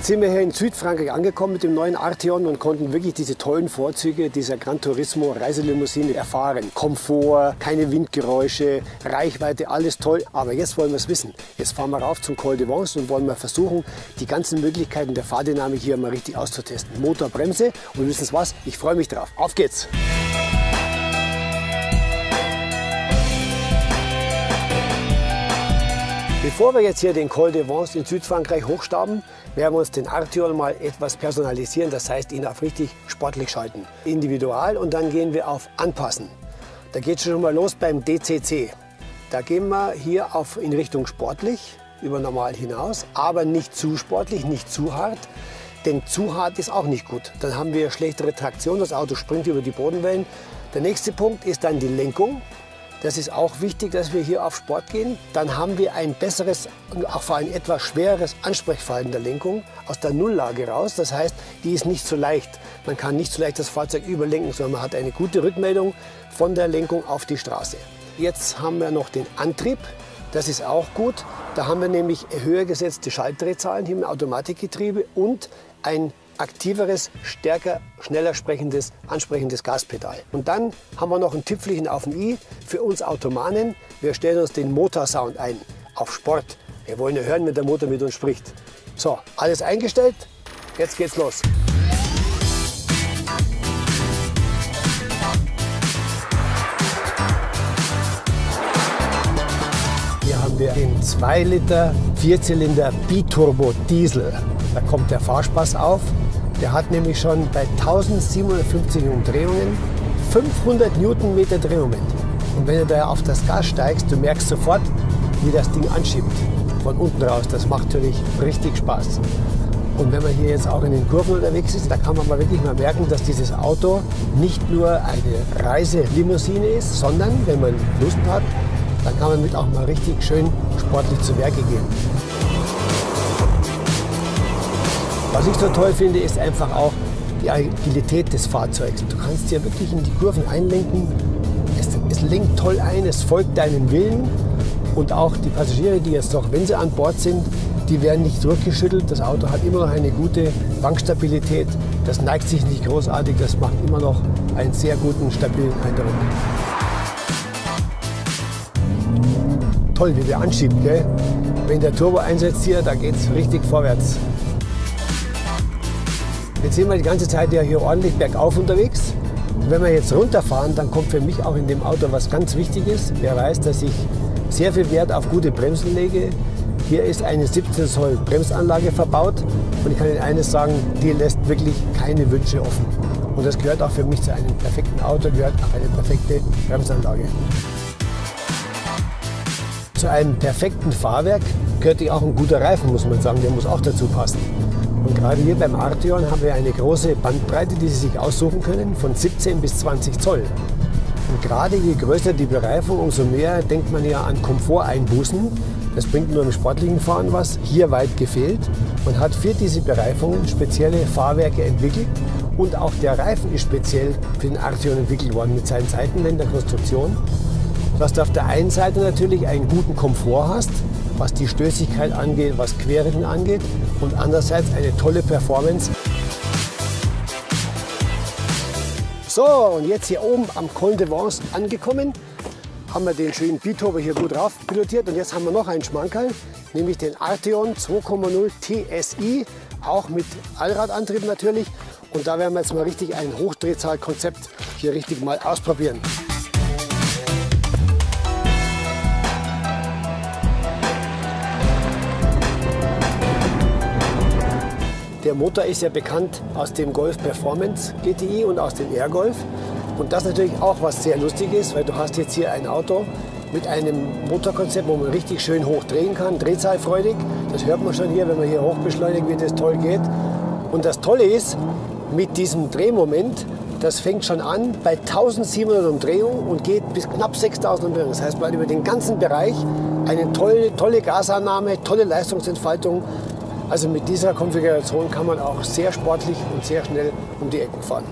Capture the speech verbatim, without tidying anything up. Jetzt sind wir hier in Südfrankreich angekommen mit dem neuen Arteon und konnten wirklich diese tollen Vorzüge dieser Gran Turismo Reiselimousine erfahren. Komfort, keine Windgeräusche, Reichweite, alles toll. Aber jetzt wollen wir es wissen. Jetzt fahren wir rauf zum Col de Vars und wollen mal versuchen, die ganzen Möglichkeiten der Fahrdynamik hier mal richtig auszutesten. Motor, Bremse und wissen Sie was? Ich freue mich drauf. Auf geht's! Bevor wir jetzt hier den Col de Vence in Südfrankreich hochstaben, werden wir uns den Arteon mal etwas personalisieren, das heißt ihn auf richtig sportlich schalten. Individual und dann gehen wir auf Anpassen. Da geht es schon mal los beim D C C. Da gehen wir hier auf in Richtung sportlich, über normal hinaus, aber nicht zu sportlich, nicht zu hart, denn zu hart ist auch nicht gut. Dann haben wir schlechtere Traktion, das Auto springt über die Bodenwellen. Der nächste Punkt ist dann die Lenkung. Das ist auch wichtig, dass wir hier auf Sport gehen. Dann haben wir ein besseres und auch vor allem etwas schwereres Ansprechverhalten der Lenkung aus der Nulllage raus. Das heißt, die ist nicht so leicht. Man kann nicht so leicht das Fahrzeug überlenken, sondern man hat eine gute Rückmeldung von der Lenkung auf die Straße. Jetzt haben wir noch den Antrieb. Das ist auch gut. Da haben wir nämlich höher gesetzte Schaltdrehzahlen hier im Automatikgetriebe und ein aktiveres, stärker, schneller sprechendes, ansprechendes Gaspedal. Und dann haben wir noch einen Tüpfelchen auf dem I für uns Automanen. Wir stellen uns den Motorsound ein auf Sport. Wir wollen ja hören, wenn der Motor mit uns spricht. So, alles eingestellt. Jetzt geht's los. Hier haben wir den zwei Liter Vierzylinder Biturbo Diesel. Da kommt der Fahrspaß auf. Der hat nämlich schon bei tausendsiebenhundertfünfzig Umdrehungen fünfhundert Newtonmeter Drehmoment. Und wenn du da auf das Gas steigst, du merkst sofort, wie das Ding anschiebt. Von unten raus, das macht natürlich richtig Spaß. Und wenn man hier jetzt auch in den Kurven unterwegs ist, da kann man mal wirklich mal merken, dass dieses Auto nicht nur eine Reiselimousine ist, sondern wenn man Lust hat, dann kann man mit auch mal richtig schön sportlich zu Werke gehen. Was ich so toll finde, ist einfach auch die Agilität des Fahrzeugs. Du kannst hier wirklich in die Kurven einlenken. Es, es lenkt toll ein, es folgt deinem Willen. Und auch die Passagiere, die jetzt noch, wenn sie an Bord sind, die werden nicht zurückgeschüttelt. Das Auto hat immer noch eine gute Wankstabilität. Das neigt sich nicht großartig, das macht immer noch einen sehr guten, stabilen Eindruck. Toll, wie der anschiebt, gell? Wenn der Turbo einsetzt hier, da geht es richtig vorwärts. Jetzt sind wir die ganze Zeit ja hier ordentlich bergauf unterwegs. Wenn wir jetzt runterfahren, dann kommt für mich auch in dem Auto was ganz Wichtiges. Wer weiß, dass ich sehr viel Wert auf gute Bremsen lege. Hier ist eine siebzehn Zoll Bremsanlage verbaut. Und ich kann Ihnen eines sagen, die lässt wirklich keine Wünsche offen. Und das gehört auch für mich zu einem perfekten Auto, gehört auch eine perfekte Bremsanlage. Zu einem perfekten Fahrwerk gehört auch ein guter Reifen, muss man sagen. Der muss auch dazu passen. Und gerade hier beim Arteon haben wir eine große Bandbreite, die Sie sich aussuchen können, von siebzehn bis zwanzig Zoll. Und gerade je größer die Bereifung, umso mehr denkt man ja an Komforteinbußen. Das bringt nur im sportlichen Fahren was, hier weit gefehlt. Man hat für diese Bereifungen spezielle Fahrwerke entwickelt. Und auch der Reifen ist speziell für den Arteon entwickelt worden, mit seinen Seitenländerkonstruktionen. Dass du auf der einen Seite natürlich einen guten Komfort hast, was die Stößigkeit angeht, was Querrinnen angeht, und andererseits eine tolle Performance. So, und jetzt hier oben am Col de Vence angekommen, haben wir den schönen Biturbo hier gut drauf pilotiert und jetzt haben wir noch einen Schmankerl, nämlich den Arteon zwei Komma null T S I, auch mit Allradantrieb natürlich, und da werden wir jetzt mal richtig ein Hochdrehzahlkonzept hier richtig mal ausprobieren. Der Motor ist ja bekannt aus dem Golf Performance G T I und aus dem Air Golf. Und das ist natürlich auch was sehr Lustiges, weil du hast jetzt hier ein Auto mit einem Motorkonzept, wo man richtig schön hoch drehen kann, drehzahlfreudig. Das hört man schon hier, wenn man hier hoch beschleunigt, wie das toll geht. Und das Tolle ist, mit diesem Drehmoment, das fängt schon an bei tausendsiebenhundert Umdrehungen und geht bis knapp sechstausend Umdrehungen. Das heißt, man hat über den ganzen Bereich eine tolle, tolle Gasannahme, tolle Leistungsentfaltung. Also mit dieser Konfiguration kann man auch sehr sportlich und sehr schnell um die Ecken fahren.